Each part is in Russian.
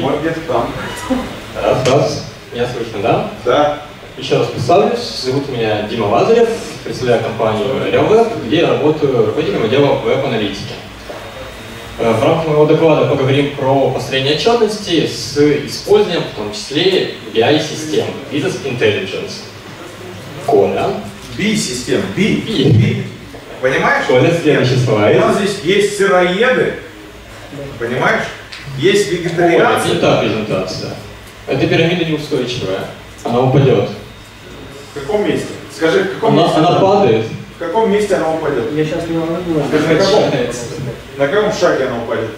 Вот где-то там. Раз. Меня слышно, да? Да. Еще раз представлюсь. Зовут меня Дима Лазарев. Представляю компанию RealWeb, где я работаю руководителем отдела веб-аналитики. В рамках моего доклада поговорим про построение отчетности с использованием, в том числе, BI-систем. Business Intelligence. Коля. BI-систем. BI. Понимаешь? Коля следующий слайд. У нас здесь есть сыроеды. Понимаешь? Есть вегетарианцы. Это та презентация. Эта пирамида неустойчивая. Она упадет. В каком месте? Скажи, в каком месте? Она падает. В каком месте она упадет? Я сейчас не могу. Скажи, на каком шаге она упадет?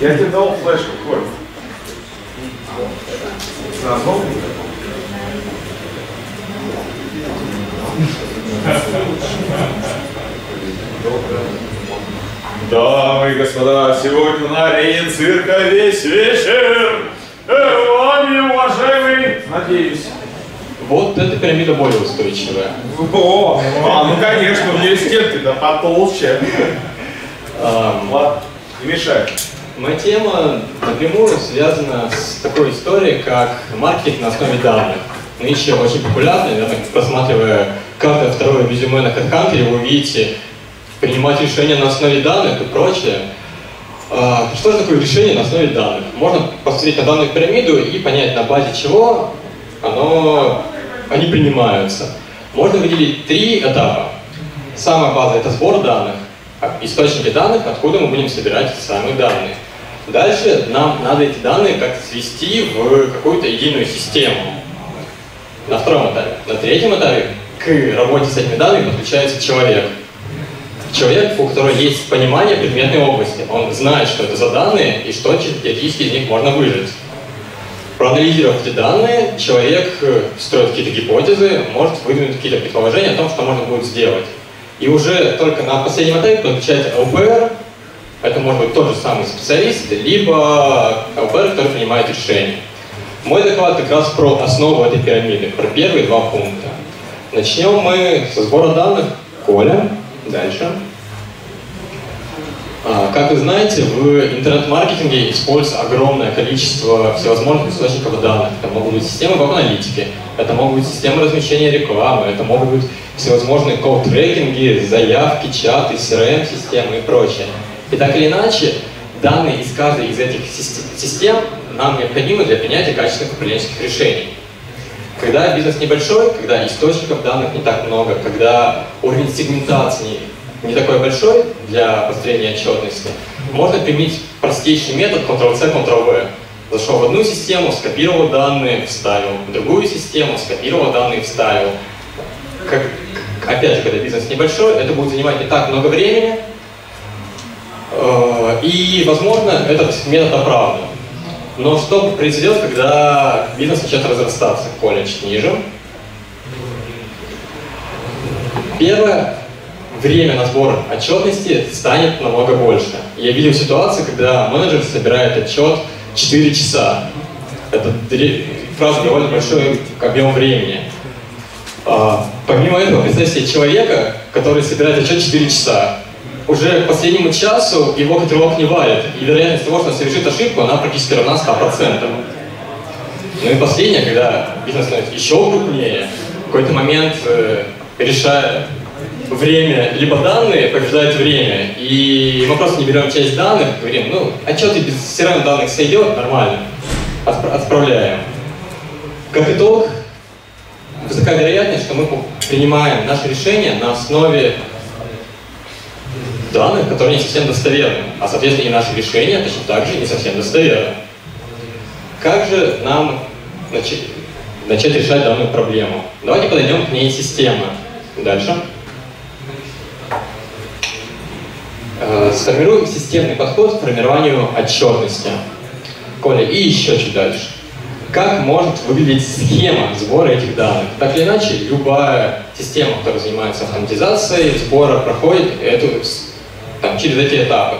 Я тебе дал флешку, Коль. Дамы и господа, сегодня на арене цирка весь вечер. Вами, уважаемый, надеюсь. Вот эта пирамида более устойчивая. О, ну конечно, у нее стенки-то потолще. Ладно, не мешай. Моя тема напрямую связана с такой историей, как маркетинг на основе данных. Нынче очень популярно, наверное, просматривая каждое второе резюме на HeadHunter, вы увидите принимать решения на основе данных и прочее. Что же такое решение на основе данных? Можно посмотреть на данную пирамиду и понять, на базе чего они принимаются. Можно выделить три этапа. Самая база — это сбор данных, источники данных, откуда мы будем собирать самые данные. Дальше нам надо эти данные как-то свести в какую-то единую систему. На втором этапе. На третьем этапе к работе с этими данными подключается человек. Человек, у которого есть понимание предметной области, он знает, что это за данные и что теоретически из них можно выжить. Проанализировав эти данные, человек строит какие-то гипотезы, может выдвинуть какие-то предположения о том, что можно будет сделать. И уже только на последнем этапе подключается ЛПР, это может быть тот же самый специалист, либо ЛПР, который принимает решение. Мой доклад как раз про основу этой пирамиды, про первые два пункта. Начнем мы со сбора данных. Коля. Дальше. Как вы знаете, в интернет-маркетинге используется огромное количество всевозможных источников данных. Это могут быть системы веб-аналитики, это могут быть системы размещения рекламы, это могут быть всевозможные колл-трекинги, заявки, чаты, CRM-системы и прочее. И так или иначе, данные из каждой из этих систем нам необходимы для принятия качественных управленческих решений. Когда бизнес небольшой, когда источников данных не так много, когда уровень сегментации не такой большой для построения отчетности, можно применить простейший метод Ctrl-C, Ctrl-V. Зашел в одну систему, скопировал данные, вставил. В другую систему, скопировал данные, вставил. Опять же, когда бизнес небольшой, это будет занимать не так много времени. И, возможно, этот метод оправдан. Но что произойдет, когда бизнес начнет разрастаться? Коля, чуть ниже. Первое. Время на сбор отчетности станет намного больше. Я видел ситуацию, когда менеджер собирает отчет 4 часа. Это фраза довольно большой объем времени. Помимо этого, представьте себе человека, который собирает отчет 4 часа. Уже к последнему часу его котелок не варит, и вероятность того, что он совершит ошибку, она практически равна 100%. Ну и последнее, когда бизнес становится еще крупнее, в какой-то момент, решая время, либо данные, побеждает время, и мы просто не берем часть данных, говорим, ну, отчеты без все равно данных сойдет, нормально, отправляем. Как итог, высока вероятность, что мы принимаем наши решения на основе данных, которые не совсем достоверны, а, соответственно, и наши решения точно так же не совсем достоверны. Как же нам начать решать данную проблему? Давайте подойдем к ней системно. Дальше. Сформируем системный подход к формированию отчетности. Коля, и еще чуть дальше. Как может выглядеть схема сбора этих данных? Так или иначе, любая система, которая занимается автоматизацией сбора, проходит через эти этапы.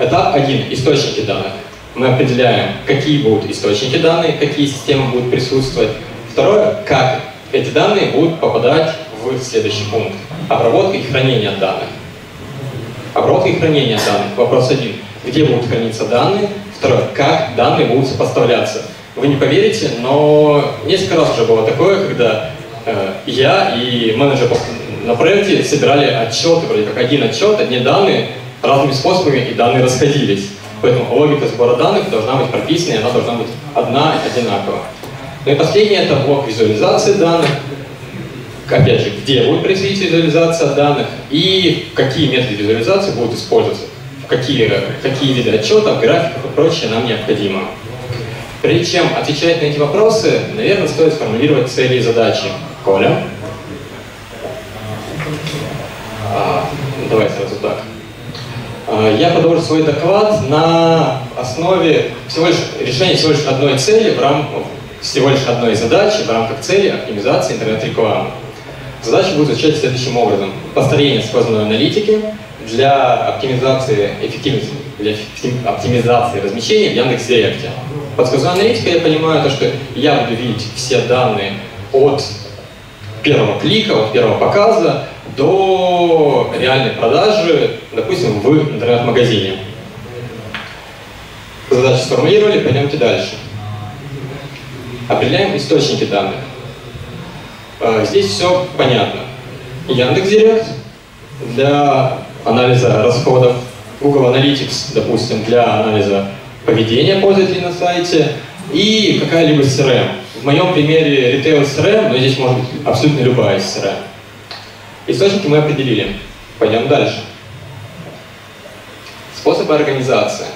Этап 1. Источники данных. Мы определяем, какие будут источники данных, какие системы будут присутствовать. Второе. Как эти данные будут попадать в следующий пункт. Обработка и хранение данных. Обработка и хранение данных. Вопрос 1. где будут храниться данные, второе, как данные будут сопоставляться. Вы не поверите, но несколько раз уже было такое, когда я и менеджер на проекте собирали отчеты, вроде как один отчет, одни данные, разными способами, и данные расходились. Поэтому логика сбора данных должна быть прописана, и она должна быть одна, одинакова. Ну и последнее, это блок визуализации данных. Опять же, где будет производиться визуализация данных и какие методы визуализации будут использоваться, какие виды отчетов, графиков и прочее нам необходимо. Прежде чем отвечать на эти вопросы, наверное, стоит сформулировать цели и задачи. Коля? Давай сразу так. Я продолжу свой доклад на основе решения всего лишь одной цели в рамках всего лишь одной задачи в рамках цели оптимизации интернет-рекламы. Задача будет звучать следующим образом. Построение сквозной аналитики для оптимизации эффективности, для оптимизации размещения в Яндекс.Директе. Под сквозной аналитикой я понимаю то, что я буду видеть все данные от первого клика, от первого показа до реальной продажи, допустим, в интернет-магазине. Задачу сформулировали, пойдемте дальше. Определяем источники данных. Здесь все понятно. Яндекс.Директ для анализа расходов, Google Analytics, допустим, для анализа поведения пользователей на сайте и какая-либо CRM. В моем примере Retail CRM, но здесь может быть абсолютно любая CRM. Источники мы определили. Пойдем дальше. Способы организации.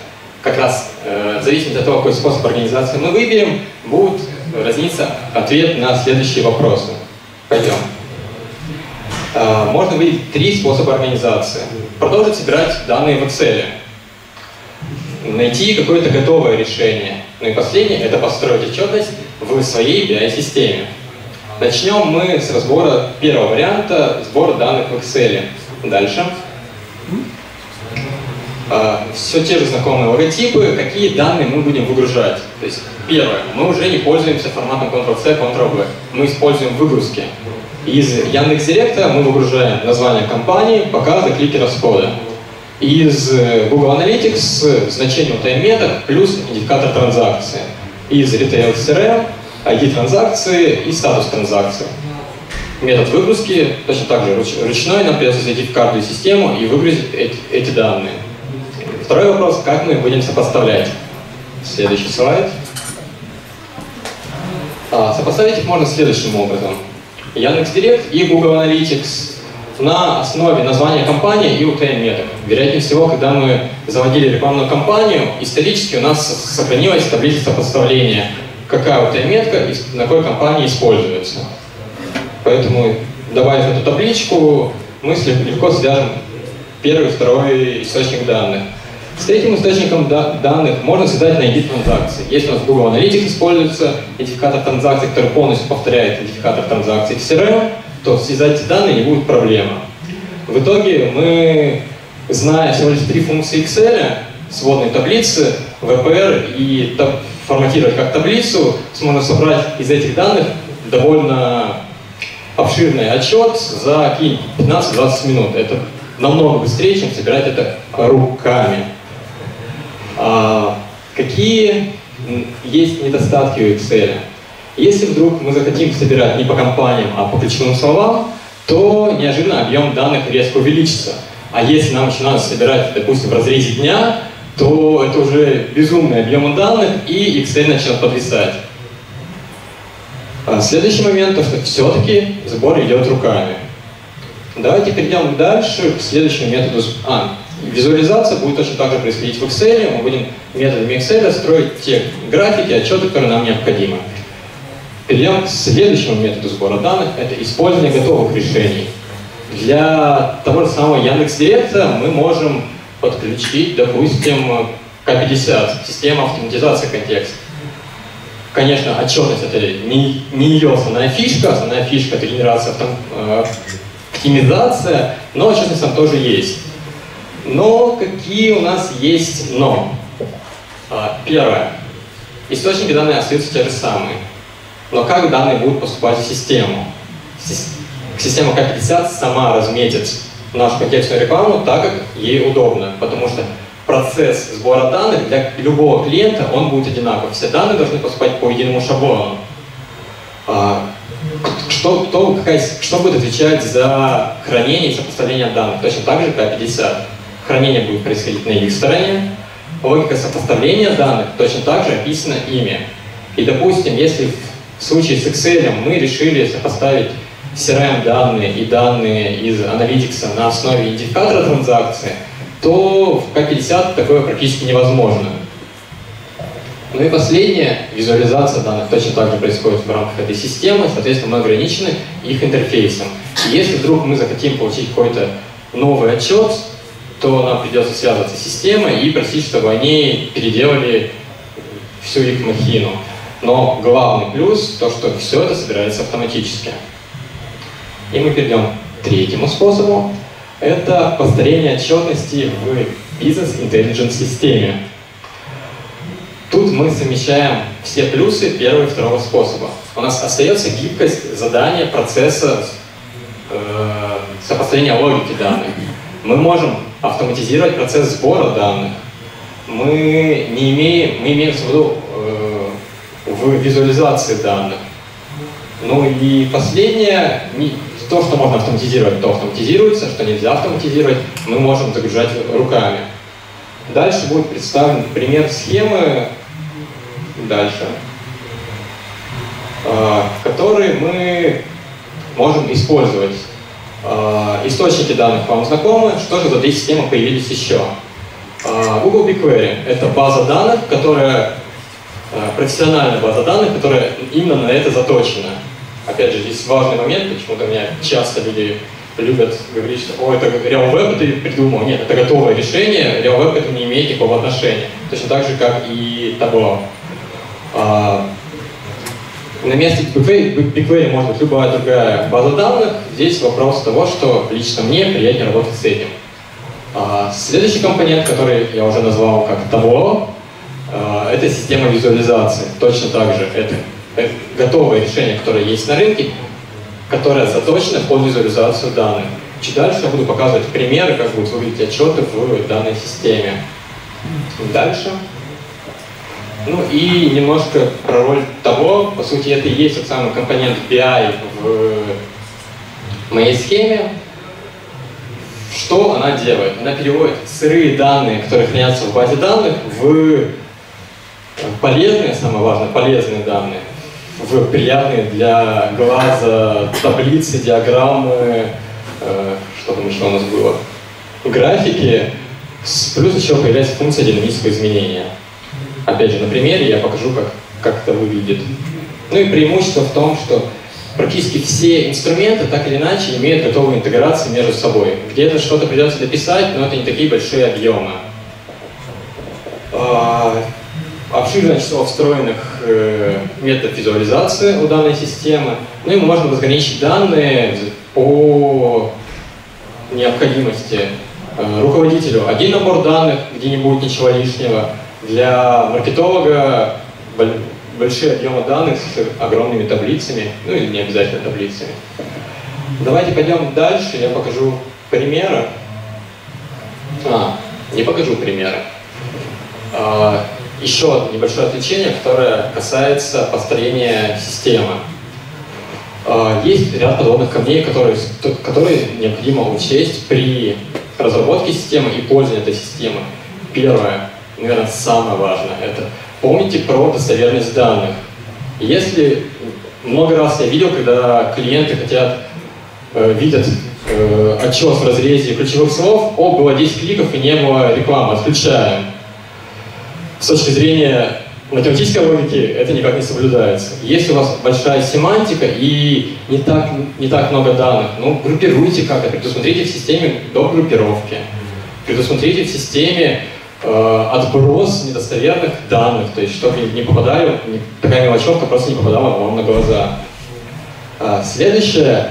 Как раз в зависимости от того, какой способ организации мы выберем, будут разниться ответ на следующие вопросы. Пойдем. Можно выделить три способа организации. Продолжить собирать данные в Excel. Найти какое-то готовое решение. Ну и последнее – это построить отчетность в своей BI-системе. Начнем мы с разбора первого варианта – сбора данных в Excel. Дальше. Все те же знакомые логотипы, какие данные мы будем выгружать. То есть, первое, мы уже не пользуемся форматом Ctrl-C, Ctrl-V. Мы используем выгрузки. Из Яндекс.Директа мы выгружаем название компании, показы, клики, расхода. Из Google Analytics значение UTM меток плюс индикатор транзакции. Из Retail CRM ID транзакции и статус транзакции. Метод выгрузки точно так же ручной, нам придется зайти в каждую систему и выгрузить эти данные. Второй вопрос, как мы их будем сопоставлять. Следующий слайд. Сопоставить их можно следующим образом. Яндекс.Директ и Google Analytics на основе названия компании и UTM меток. Вероятнее всего, когда мы заводили рекламную кампанию, исторически у нас сохранилась таблица сопоставления, какая UTM метка и на какой компании используется. Поэтому, добавив эту табличку, мы легко свяжем первый и второй источник данных. С третьим источником данных можно создать на ID транзакции. Если у нас в Google Analytics используется идентификатор транзакций, который полностью повторяет идентификатор транзакций в CRM, то связать данные не будет проблемы. В итоге мы, зная всего лишь три функции Excel, сводные таблицы, ВПР и форматировать как таблицу, сможем собрать из этих данных довольно обширный отчет за 15-20 минут. Это намного быстрее, чем собирать это руками. Какие есть недостатки у Excel? Если вдруг мы захотим собирать не по компаниям, а по ключевым словам, то неожиданно объем данных резко увеличится. А если нам еще надо собирать, допустим, в разрезе дня, то это уже безумные объемы данных, и Excel начнет подвисать. Следующий момент, то что все-таки сбор идет руками. Давайте перейдем дальше к следующему методу. Визуализация будет точно так же происходить в Excel. Мы будем методами Excel строить те графики, отчеты, которые нам необходимы. Перейдем к следующему методу сбора данных. Это использование готовых решений. Для того же самого Яндекс.Директа мы можем подключить, допустим, К50, система автоматизации контекста. Конечно, отчетность – это не ее основная фишка. Основная фишка – это генерация оптимизация, но отчетность там тоже есть. Но какие у нас есть «но»? Первое. Источники данных остаются те же самые. Но как данные будут поступать в систему? Система К50 сама разметит нашу контекстную рекламу так, как ей удобно. Потому что процесс сбора данных для любого клиента, он будет одинаков. Все данные должны поступать по единому шаблону. Что будет отвечать за хранение и сопоставление данных? Точно так же К50. Хранение будет происходить на их стороне. Логика сопоставления данных точно так же описана ими. И, допустим, если в случае с Excel мы решили сопоставить CRM данные и данные из Analytics на основе идентификатора транзакции, то в К50 такое практически невозможно. Ну и последнее, визуализация данных точно так же происходит в рамках этой системы, соответственно, мы ограничены их интерфейсом. И если вдруг мы захотим получить какой-то новый отчет, то нам придется связываться с системой и просить, чтобы они переделали всю их махину. Но главный плюс — то, что все это собирается автоматически. И мы перейдем к третьему способу. Это построение отчетности в Business Intelligence системе. Тут мы совмещаем все плюсы первого и второго способа. У нас остается гибкость задания, процесса сопоставления логики данных. Мы можем автоматизировать процесс сбора данных. Мы имеем свободу в визуализации данных. Ну и последнее, то, что можно автоматизировать, то автоматизируется, что нельзя автоматизировать, мы можем загружать руками. Дальше будет представлен пример схемы, которые мы можем использовать. Источники данных вам знакомы, что же за эти системы появились еще. Google BigQuery — это база данных, которая профессиональная база данных, которая именно на это заточена. Опять же, здесь важный момент, почему-то меня часто люди любят говорить, что «О, это RealWeb ты придумал». Нет, это готовое решение, RealWeb это не имеет никакого отношения. Точно так же, как и Tableau. На месте BigQuery может быть любая другая база данных. Здесь вопрос того, что лично мне приятнее работать с этим. Следующий компонент, который я уже назвал как Tableau, это система визуализации. Точно так же это готовое решение, которое есть на рынке, которое заточено под визуализацию данных. Чуть дальше я буду показывать примеры, как будут выглядеть отчеты в данной системе. Дальше. Ну и немножко про роль того, по сути, это и есть тот самый компонент BI в моей схеме. Что она делает? Она переводит сырые данные, которые хранятся в базе данных, в полезные, самое важное, полезные данные, в приятные для глаза таблицы, диаграммы, что там еще у нас было, графики, плюс еще появляется функция динамического изменения. Опять же, на примере я покажу, как это выглядит. Ну и преимущество в том, что практически все инструменты так или иначе имеют готовую интеграцию между собой. Где-то что-то придется дописать, но это не такие большие объемы. Обширное число встроенных методов визуализации у данной системы. Ну и мы можем разграничить данные по необходимости. Руководителю один набор данных, где не будет ничего лишнего. Для маркетолога большие объемы данных с огромными таблицами, ну или не обязательно таблицами. Давайте пойдем дальше, я покажу примеры. Не покажу примеры. Еще одно небольшое отвлечение, которое касается построения системы. Есть ряд подобных камней, которые необходимо учесть при разработке системы и пользовании этой системы. Первое, наверное, самое важное, это помните про достоверность данных. Если много раз я видел, когда клиенты видят отчет в разрезе ключевых слов, о, было 10 кликов и не было рекламы, отключаем. С точки зрения математической логики это никак не соблюдается. Если у вас большая семантика и не так много данных, ну, группируйте как-то, предусмотрите в системе до группировки, предусмотрите в системе отброс недостоверных данных, то есть чтобы не попадали, такая мелочевка просто не попадала вам на глаза. Следующее,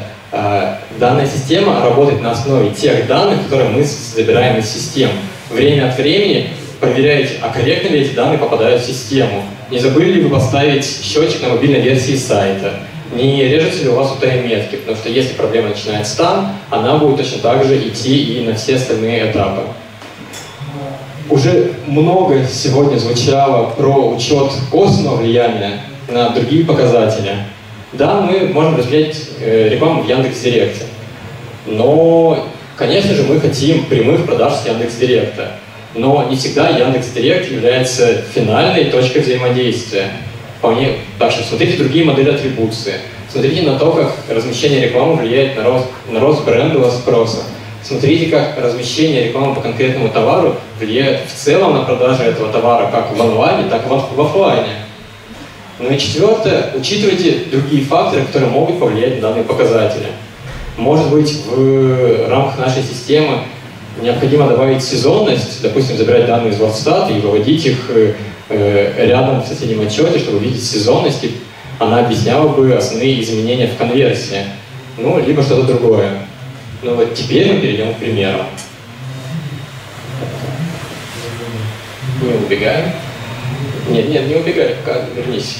данная система работает на основе тех данных, которые мы забираем из систем. Время от времени проверяйте, а корректно ли эти данные попадают в систему. Не забыли ли вы поставить счетчик на мобильной версии сайта? Не режется ли у вас UTM-метки? Потому что если проблема начинается там, она будет точно так же идти и на все остальные этапы. Уже много сегодня звучало про учет косвенного влияния на другие показатели. Да, мы можем разделять рекламу в Яндекс.Директе, но, конечно же, мы хотим прямых продаж с Яндекс.Директа. Но не всегда Яндекс.Директ является финальной точкой взаимодействия. Вполне, так что смотрите другие модели атрибуции, смотрите на то, как размещение рекламы влияет на рост брендового спроса, смотрите, как размещение рекламы по конкретному товару влияет в целом на продажи этого товара как в онлайне, так и в офлайне. Ну и четвертое, учитывайте другие факторы, которые могут повлиять на данные показатели. Может быть, в рамках нашей системы необходимо добавить сезонность, допустим, забирать данные из Wordstat и выводить их рядом в соседнем отчете, чтобы видеть сезонность, и она объясняла бы основные изменения в конверсии, ну, либо что-то другое. Ну вот теперь мы перейдем к примеру. Мы убегаем. Нет, нет, не убегай, пока вернись.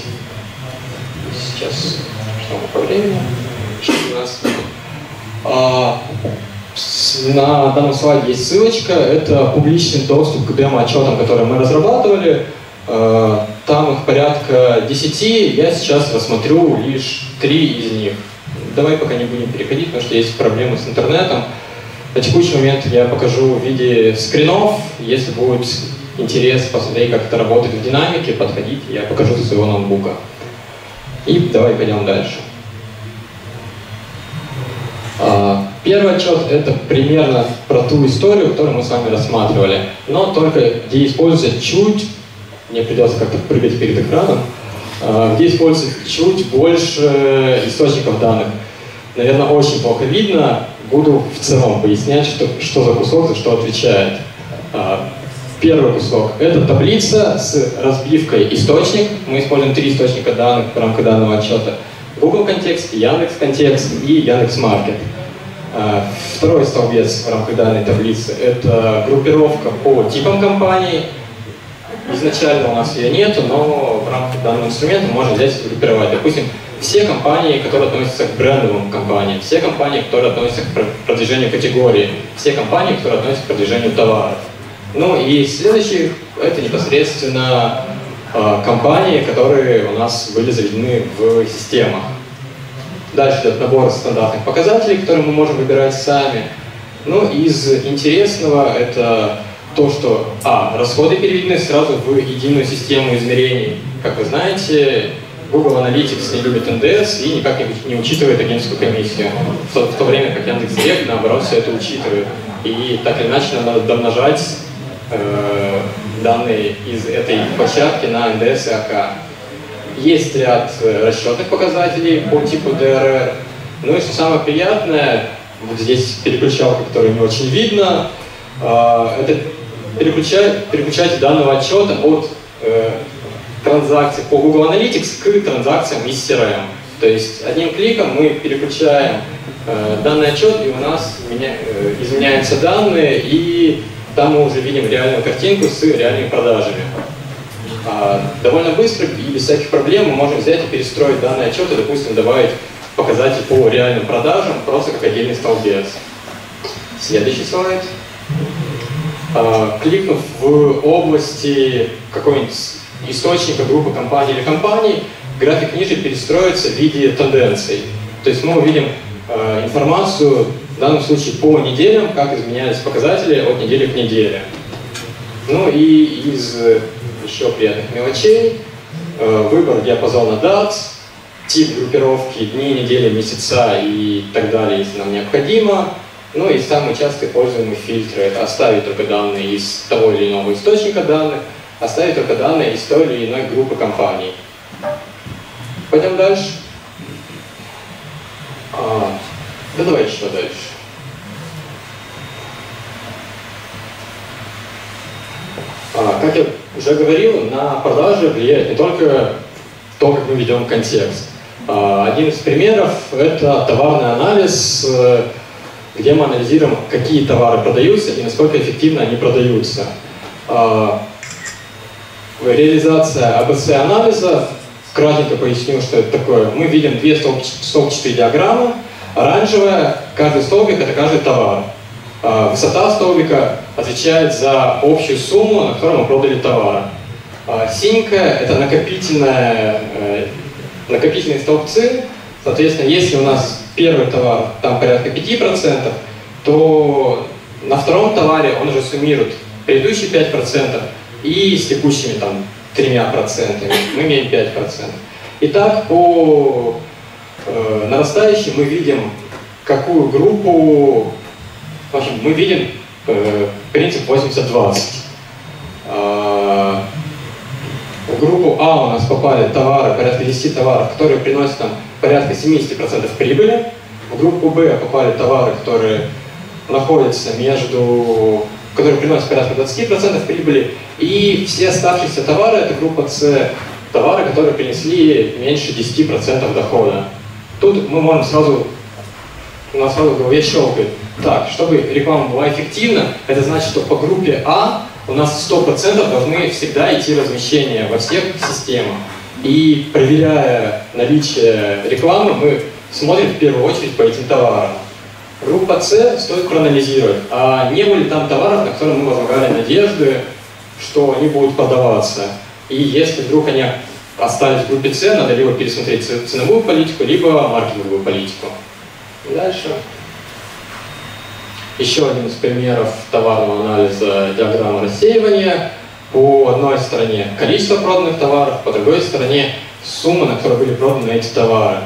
Сейчас, что по времени? Что у нас? На данном слайде есть ссылочка, это публичный доступ к демо-отчетам, которые мы разрабатывали. Там их порядка 10, я сейчас рассмотрю лишь 3 из них. Давай пока не будем переходить, потому что есть проблемы с интернетом. На текущий момент я покажу в виде скринов. Если будет интерес посмотреть, как это работает в динамике, подходить, я покажу со своего ноутбука. И давай пойдем дальше. Первый отчет – это примерно про ту историю, которую мы с вами рассматривали, но только где используется чуть, мне придется как-то прыгать перед экраном, где используется чуть больше источников данных. Наверное, очень плохо видно, буду в целом пояснять, что за кусок, за что отвечает. Первый кусок – это таблица с разбивкой источник, мы используем 3 источника данных в рамках данного отчета. Google Context, Яндекс Context и Яндекс Market. Второй столбец в рамках данной таблицы – это группировка по типам компаний. Изначально у нас ее нету, но в рамках данного инструмента можно взять и группировать. Допустим, все компании, которые относятся к брендовым компаниям, все компании, которые относятся к продвижению категории, все компании, которые относятся к продвижению товаров. Ну и следующий – это непосредственно компании, которые у нас были заведены в системах. Дальше идет набор стандартных показателей, которые мы можем выбирать сами. Ну, из интересного это то, что расходы переведены сразу в единую систему измерений. Как вы знаете, Google Analytics не любит НДС и никак не учитывает агентскую комиссию. В то время как Яндекс.Директ, наоборот, все это учитывает. И так или иначе надо домножать данные из этой площадки на НДС и АК. Есть ряд расчетных показателей по типу ДРР. Ну и что самое приятное, вот здесь переключалка, которую не очень видно, это переключатель данного отчета от транзакций по Google Analytics к транзакциям из CRM. То есть одним кликом мы переключаем данный отчет, и у нас изменяются данные, и там мы уже видим реальную картинку с реальными продажами. Довольно быстро и без всяких проблем мы можем взять и перестроить данные отчеты, допустим, добавить показатель по реальным продажам, просто как отдельный столбец. Следующий слайд. Кликнув в области какого-нибудь источника, группы компаний или компаний, график ниже перестроится в виде тенденций. То есть мы увидим информацию, в данном случае по неделям, как изменялись показатели от недели к неделе. Ну и из еще приятных мелочей. Выбор диапазона дат, тип группировки, дни, недели, месяца и так далее, если нам необходимо. Ну и самые часто пользуемые фильтры – это оставить только данные из того или иного источника данных, оставить только данные из той или иной группы компаний. Пойдем дальше. Да давай еще дальше. Как я уже говорил, на продажи влияет не только то, как мы ведем контекст. Один из примеров – это товарный анализ, где мы анализируем, какие товары продаются и насколько эффективно они продаются. Реализация ABC-анализа, кратенько поясню, что это такое. Мы видим 2 столбчатые диаграммы. Оранжевая, каждый столбик – это каждый товар. Высота столбика отвечает за общую сумму, на которую мы продали товар. Синенькая – это накопительные столбцы. Соответственно, если у нас первый товар, там порядка 5%, то на втором товаре он уже суммирует предыдущие 5% и с текущими там 3%. Мы имеем 5%. Итак, по нарастающей мы видим, какую группу, в общем, мы видим принцип 80-20. В группу А у нас попали товары, порядка 10 товаров, которые приносят нам порядка 70% прибыли. В группу Б попали товары, которые находятся между, которые приносят порядка 20% прибыли. И все оставшиеся товары, это группа С, товары, которые принесли меньше 10% дохода. Тут мы можем сразу, у нас сразу в голове щелкает. Так, чтобы реклама была эффективна, это значит, что по группе А у нас 100% должны всегда идти размещения во всех системах. И проверяя наличие рекламы, мы смотрим в первую очередь по этим товарам. Группа С стоит проанализировать, а не были там товаров, на которые мы возлагали надежды, что они будут продаваться. И если вдруг они остались в группе С, надо либо пересмотреть ценовую политику, либо маркетинговую политику. Дальше. Еще один из примеров товарного анализа диаграммы рассеивания. По одной стороне количество проданных товаров, по другой стороне сумма, на которую были проданы эти товары.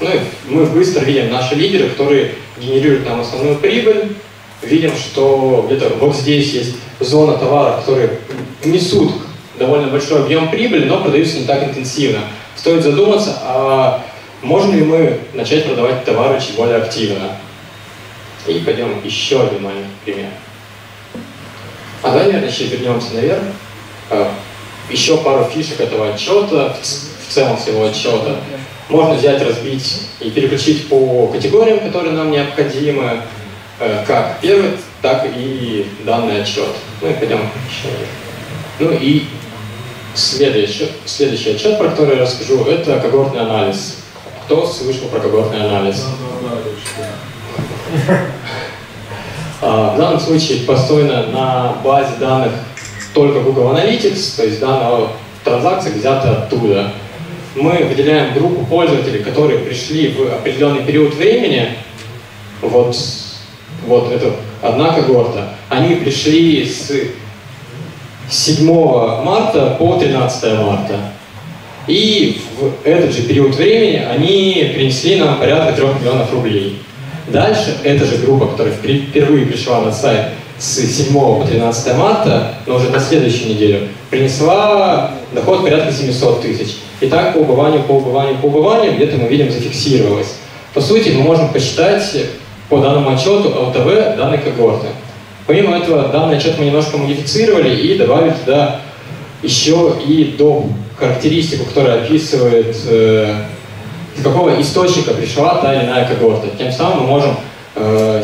Ну и мы быстро видим наши лидеры, которые генерируют нам основную прибыль. Видим, что где-то вот здесь есть зона товаров, которые несут довольно большой объем прибыли, но продаются не так интенсивно. Стоит задуматься, а можем ли мы начать продавать товары чуть более активно. И пойдем еще один маленький пример. А далее еще вернемся наверх. Еще пару фишек этого отчета, в целом всего отчета. Можно взять, разбить и переключить по категориям, которые нам необходимы, как первый, так и данный отчет. Ну и пойдем еще. Ну и следующий отчет, про который я расскажу, это когортный анализ. Кто слышал про когортный анализ? В данном случае построено на базе данных только Google Analytics, то есть данные транзакции взяты оттуда. Мы выделяем группу пользователей, которые пришли в определенный период времени. Вот это одна когорта. Они пришли с 7 марта по 13 марта. И в этот же период времени они принесли нам порядка 3 миллионов рублей. Дальше эта же группа, которая впервые пришла на сайт с 7 по 13 марта, но уже на следующую неделю, принесла доход порядка 700 тысяч. И так по убыванию, где-то мы видим, зафиксировалось. По сути, мы можем посчитать по данному отчету ЛТВ данной когорты. Помимо этого, данный отчет мы немножко модифицировали и добавили туда еще и доп. Характеристику, которая описывает, из какого источника пришла та или иная когорта. Тем самым мы можем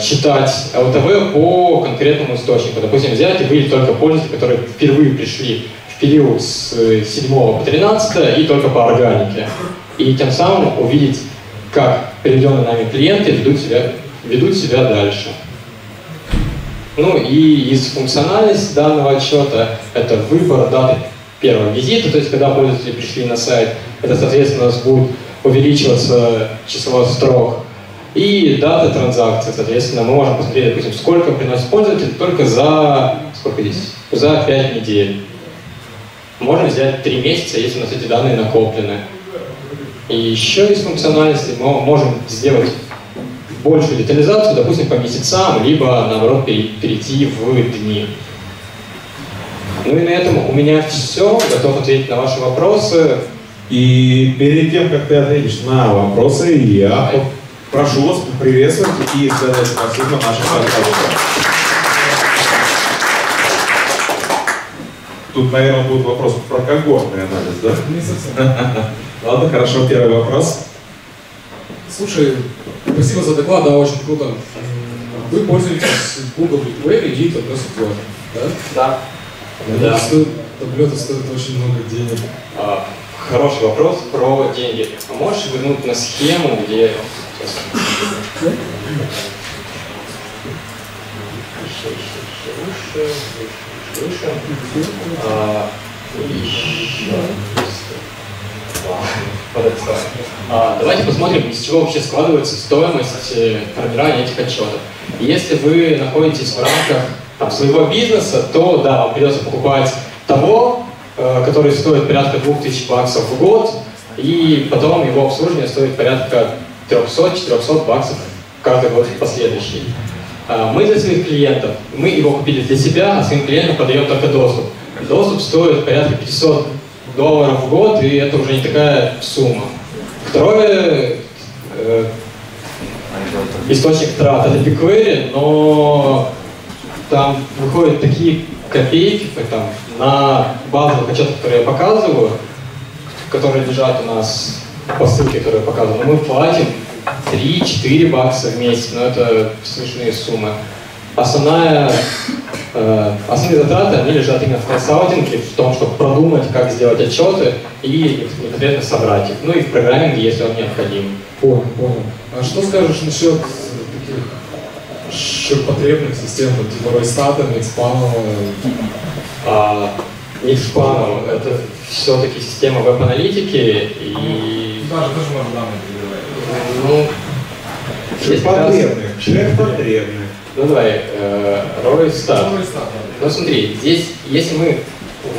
считать ЛТВ по конкретному источнику. Допустим, взять и выделить только пользователи, которые впервые пришли в период с 7 по 13 и только по органике. И тем самым увидеть, как приведенные нами клиенты ведут себя дальше. Ну и из функциональности данного отчета это выбор даты первого визита, то есть когда пользователи пришли на сайт, это, соответственно, у нас будет увеличиваться число строк. И дата транзакции, соответственно, мы можем посмотреть, допустим, сколько приносит пользователь только за, сколько здесь? За 5 недель. Можно взять 3 месяца, если у нас эти данные накоплены. И еще из функциональности мы можем сделать большую детализацию, допустим, по месяцам, либо, наоборот, перейти в дни. Ну и на этом у меня все. Готов ответить на ваши вопросы. И перед тем, как ты ответишь на вопросы, я прошу вас приветствовать и сказать спасибо нашим партнерам. Тут, наверное, будет вопрос про когортный анализ, да? Не совсем. Ладно, хорошо, первый вопрос. Слушай, спасибо за доклад, да, очень круто. Вы пользуетесь Google BigQuery и Tableau, да? Да. Да. Tableau стоит очень много денег. Хороший вопрос про деньги. А можешь вернуть на схему, где... выше. Давайте посмотрим, из чего вообще складывается стоимость формирования этих отчетов. Если вы находитесь в рамках своего бизнеса, то да, вам придется покупать того, который стоит порядка 2000 баксов в год, и потом его обслуживание стоит порядка 300-400 баксов каждый год последующий. Мы для своих клиентов, мы его купили для себя, а своим клиентам подаем только доступ. Доступ стоит порядка $500 в год, и это уже не такая сумма. Второе, источник трат — это BigQuery, но там выходят такие копейки там, на базовых отчетах, которые я показываю, которые лежат у нас по ссылке, которую я показываю, но мы платим 3-4 бакса в месяц, но это смешные суммы. Основные затраты, они лежат именно в консалтинге, в том, чтобы продумать, как сделать отчеты и непосредственно собрать их, ну и в программинге, если он необходим. Понял. А что скажешь насчет таких ширпотребных систем, типа Wordstat, Микспанова? Микспанова — это все-таки система веб-аналитики и… Даже можно данные передавать. Ну… Ширпотребные. Ну давай, Wordstat. Ну смотри, здесь, если мы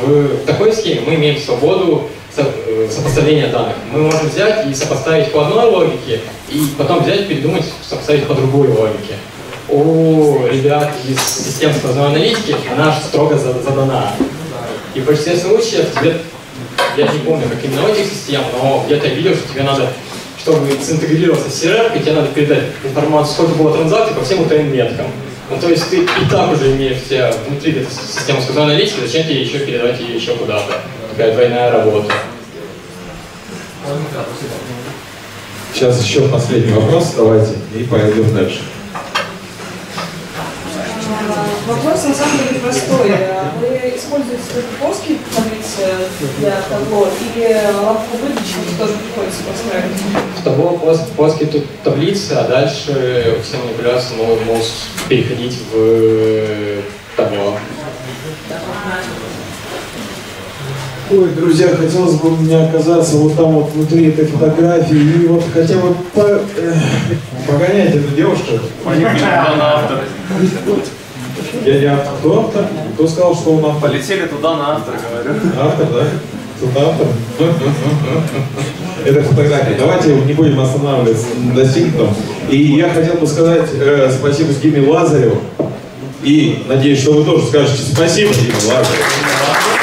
в такой схеме, мы имеем свободу сопоставления данных. Мы можем взять и сопоставить по одной логике, и потом взять, передумать, сопоставить по другой логике. У ребят из системы сквозной аналитики она строго задана. И в большинстве случаев тебе, я не помню, как именно у этих систем, но где-то я видел, что тебе надо, чтобы синтегрироваться в CRM, и тебе надо передать информацию, сколько было транзакций по всем UTM меткам. Ну, то есть ты и так уже имеешь себя внутри системы сквозной аналитики, зачем тебе еще передавать ее еще куда-то? Такая двойная работа. Сейчас еще последний вопрос, давайте, и пойдем дальше. Вопрос на самом деле простой. Вы используете только плоские таблицы для Tableau или лапку выдачи тоже приходится подстраивать? В Tableau плоские тут таблицы, а дальше все манипуляции могут переходить в Tableau. Ой, друзья, хотелось бы мне оказаться вот там вот внутри этой фотографии и вот хотя бы погонять эту девушку. Я не автор. Кто автор? Кто сказал, что он автор? Полетели туда на автор, говорю. Автор, да? Тут автор. Это фотография. Давайте не будем останавливаться на достигнутом. И я хотел бы сказать спасибо Диме Лазареву. И надеюсь, что вы тоже скажете спасибо Диме Лазареву.